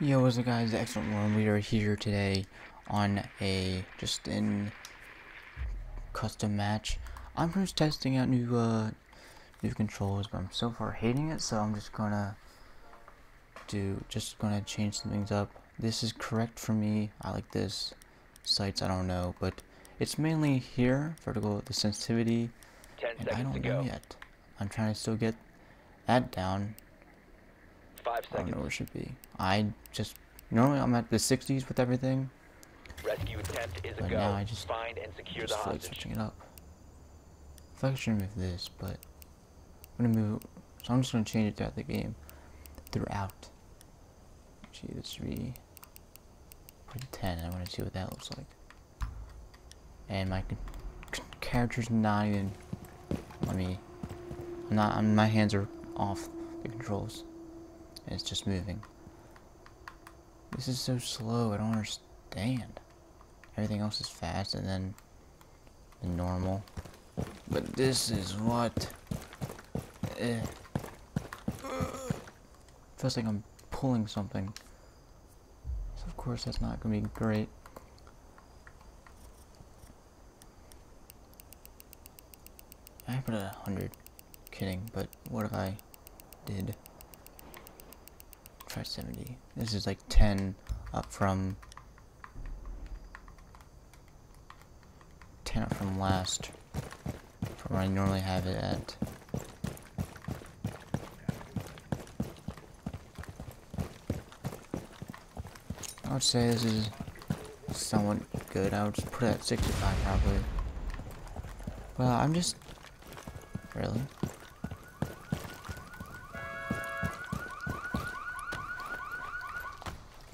Yo, what's up guys, Excellent One. We are here today on a just-in custom match. I'm just testing out new controls, but I'm so far hating it, so I'm just gonna change some things up. This is correct for me. I like this. Sights, I don't know, but it's mainly here, vertical, the sensitivity, and I don't know yet. I'm trying to still get that down. I don't know where it should be. I just normally I'm at the 60s with everything. Rescue attempt is a go. Now I just find and secure the hostage. Like switching it up. I feel like I should move this, but I'm gonna move. So I'm just gonna change it throughout the game. Throughout. Actually, this should be for the 10. I want to see what that looks like. And my character's not even. Let me. I'm not. My hands are off the controls. It's just moving. This is so slow, I don't understand. Everything else is fast and then the normal. But this is what feels like I'm pulling something. So of course that's not gonna be great. I put 100. Kidding, but what if I did? Try 70. This is like 10 up from last, from where I normally have it at. I would say this is somewhat good. I would just put it at 65 probably. Well, I'm just really.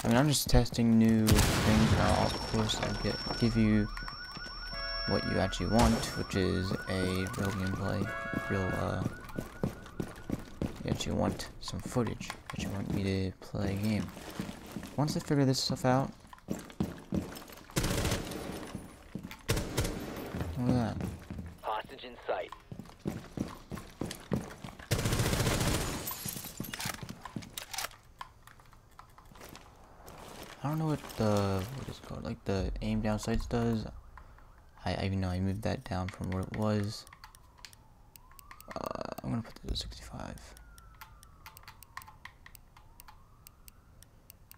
I mean, I'm just testing new things now. Of course, I give you what you actually want, which is a real gameplay, you actually want some footage, that you want me to play a game. Once I figure this stuff out, look at that. Hostage in sight. I don't know what the, like the aim down sights does. I even know I moved that down from where it was. I'm gonna put this at 65.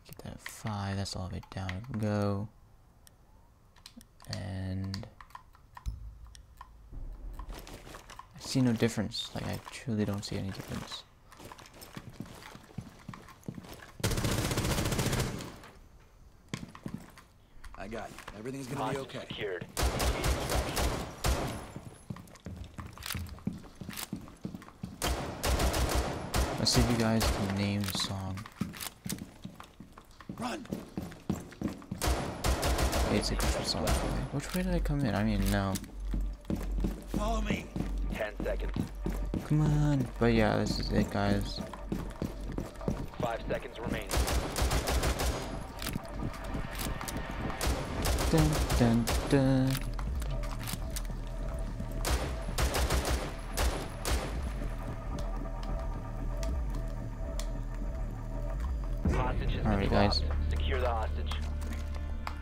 Keep that at 5, that's all of it down and go. And I see no difference, like I truly don't see any difference. I got it. Everything's gonna be okay. Secured. Let's see if you guys can name the song. Run. Wait, it's a Christmas song. Which way did I come in? I mean, no. Follow me. 10 seconds. Come on. But yeah, this is it, guys. 5 seconds remaining. Dun, dun, dun. Alright guys. Secure the hostage.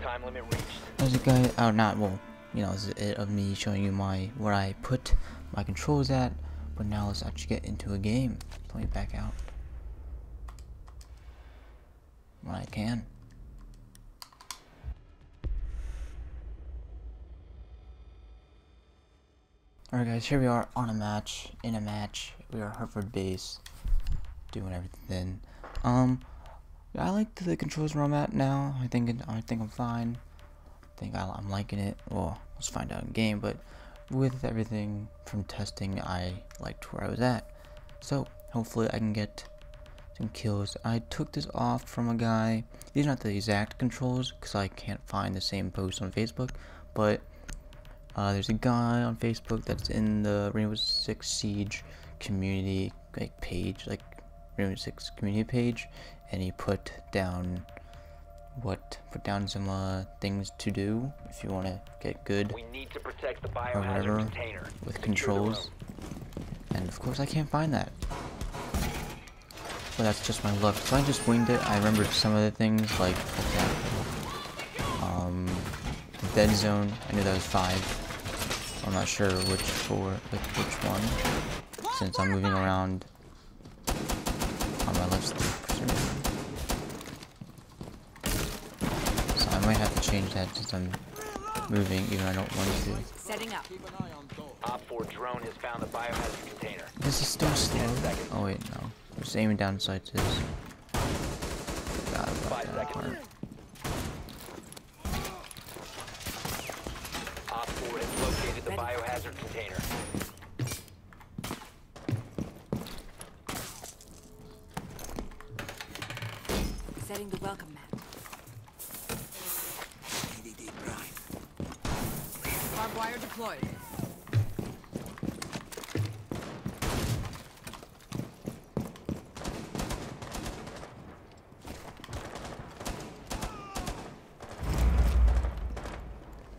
Time limit reached. As you guys you know, this is it of me showing you my where I put my controls at, but now let's actually get into a game. Let me back out. When I can. Alright guys, here we are on a match, we are Hartford base, doing everything. I like the controls where I'm at now. I think I'm fine. I think I'm liking it. Well, let's find out in game, but with everything from testing, I liked where I was at. So, hopefully I can get some kills. I took this off from a guy. These are not the exact controls, because I can't find the same post on Facebook, but there's a guy on Facebook that's in the Rainbow Six Siege community page, Rainbow Six community page, and he put down some things to do if you want to get good. We need to protect the biohazard container with controls, and of course I can't find that. But that's just my luck. So I just winged it. I remember some of the things, like the dead zone. I knew that was 5. I'm not sure which one, since I'm moving around on my left stick. So I might have to change that since I'm moving, even though I don't want to. Setting up. Op 4 drone has found the biohazard container. This is still slow. Oh wait, no. I'm just aiming down sights. Forgot about that part. Op 4 has located the biohazard container. Setting the welcome mat. Wire deployed.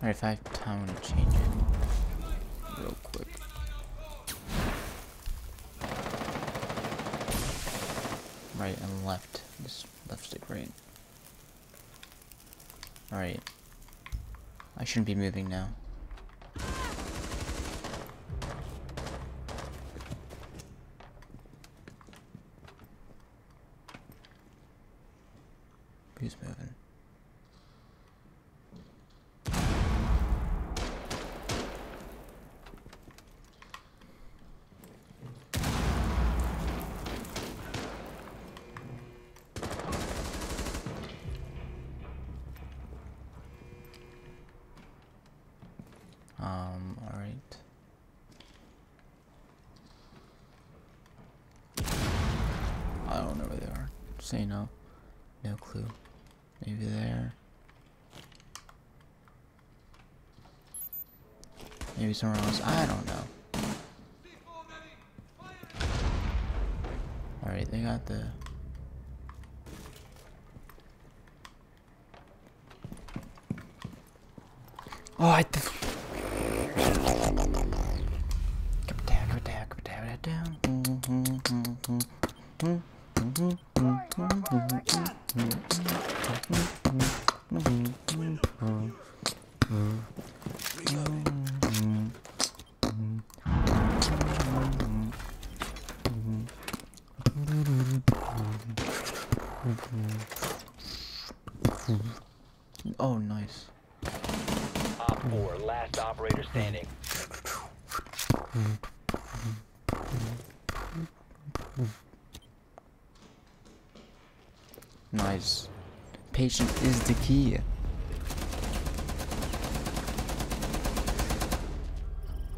Alright, if I have time, I'm gonna change it real quick. Right and left. This left stick right. Alright. I shouldn't be moving now. Who's moving? All right. I don't know where they are. Say no. No clue. Maybe there. Maybe somewhere else. I don't know. Alright, they got the... Oh, I think... Oh, nice. Op 4, last operator standing. Nice. Patience is the key.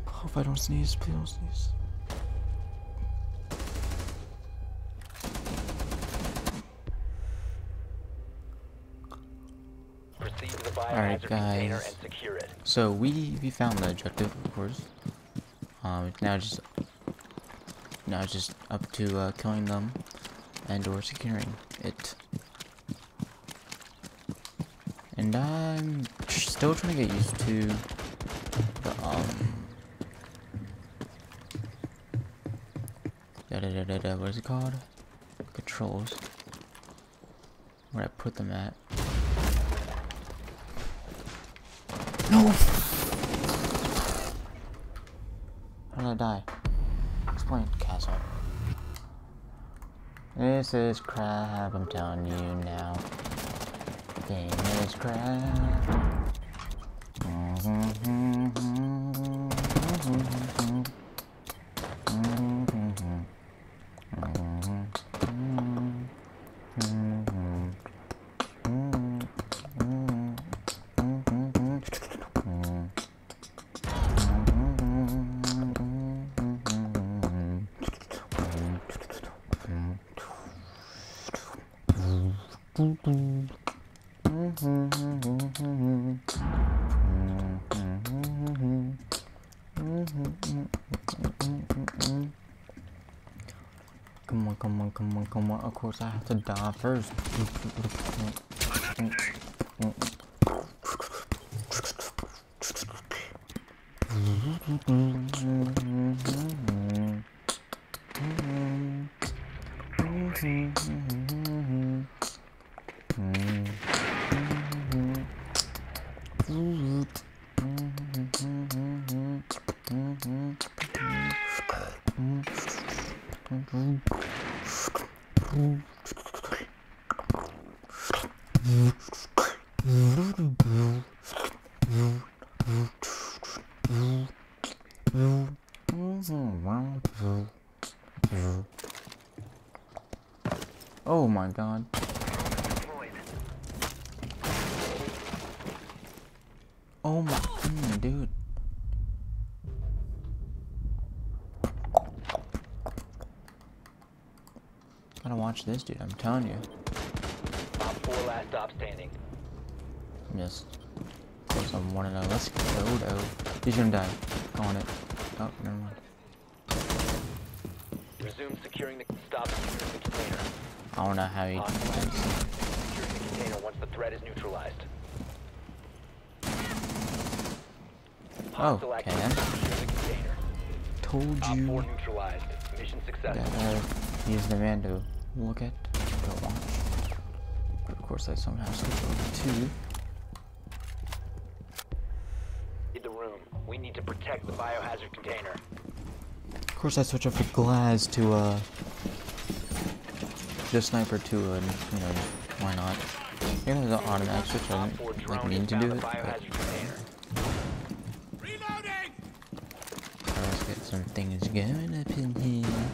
Hope I don't sneeze. Please don't sneeze. Alright guys, so we found the objective, of course. Now it's just up to killing them and or securing it. And I'm still trying to get used to the what is it called? Controls. Where I put them at. No! How did I die? Explain, Castle. This is crap, I'm telling you now. Game is crap. Come on, come on, come on, come on. Of course, I have to die first. Oh my god. Oh my dude. Gotta watch this dude, I'm telling you. Top four last stop standing. Yes. Of course I'm one and oh. Let's go though. He's gonna die. I want it. Oh, never mind. Resume securing the container. I don't know how he can secure the container once the threat is neutralized. Oh, okay. Told you. Mission successful. He's the man to look at, go watch. But of course, I somehow switched over to. In the room, we need to protect the biohazard container. Of course, I switch over to glass to the sniper too, and you know, why not? Here there's an automatic switch, I don't like, mean to do it, but... Let's get some things going up in here.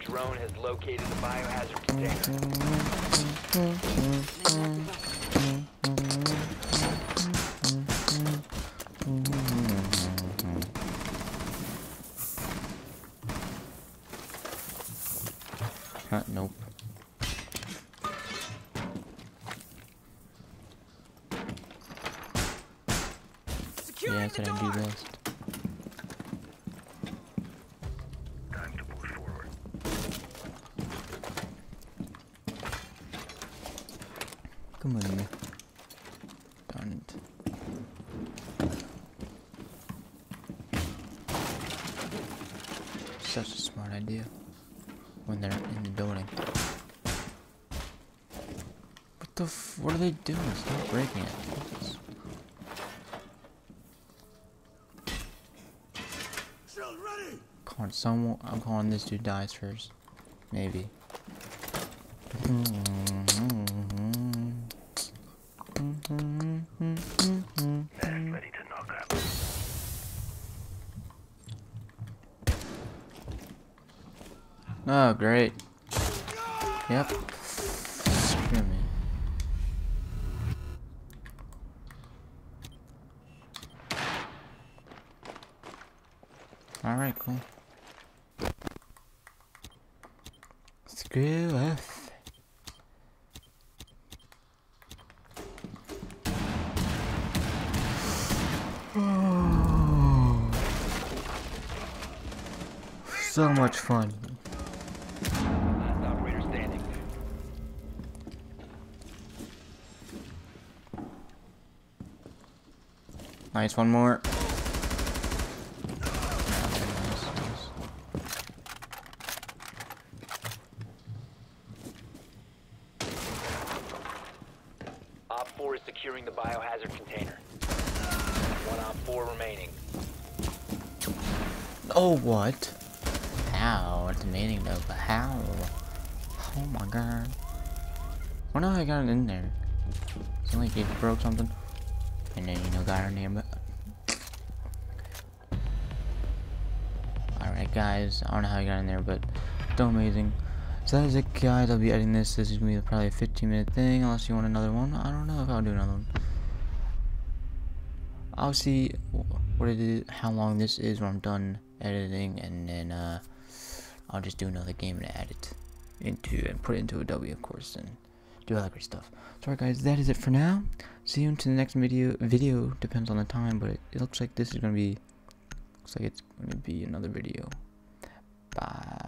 Drone has located the biohazard container. Nope. Securing yeah, I couldn't do this. Come on, man. Darn it. Such a smart idea when they're in the building. What the f? What are they doing? Stop breaking it. Come on, someone. I'm calling this dude dies first. Maybe. Ready to knock out. Oh, great. Yep. Screw me. Alright, cool. Screw us. So much fun. Last operator standing. Nice, one more. Op 4 is securing the biohazard container. One Op 4 remaining. Oh, what? How? It's amazing though, but how? Oh my god. I wonder how I got it in there. It's like it broke something. And then, you know, got her name. Alright guys, I don't know how I got in there, but still amazing. So that is it guys, I'll be editing this. This is going to be probably a 15-minute thing, unless you want another one. I don't know if I'll do another one. I'll see what it is, how long this is when I'm done editing, and then, I'll just do another game and add it into and put it into a W, of course, and do all that great stuff. So alright guys, that is it for now. See you into the next video depends on the time, but it looks like this is gonna be another video. Bye.